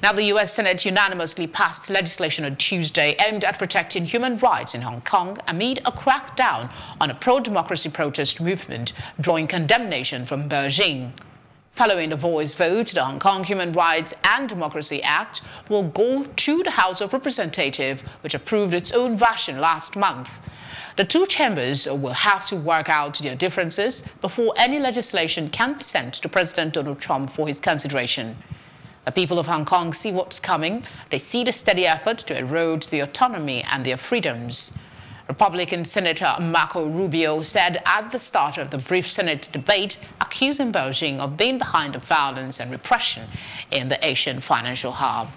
Now, the U.S. Senate unanimously passed legislation on Tuesday aimed at protecting human rights in Hong Kong amid a crackdown on a pro-democracy protest movement, drawing condemnation from Beijing. Following the voice vote, the Hong Kong Human Rights and Democracy Act will go to the House of Representatives, which approved its own version last month. The two chambers will have to work out their differences before any legislation can be sent to President Donald Trump for his consideration. The people of Hong Kong see what's coming. They see the steady effort to erode their autonomy and their freedoms. Republican Senator Marco Rubio said at the start of the brief Senate debate, accusing Beijing of being behind the violence and repression in the Asian financial hub.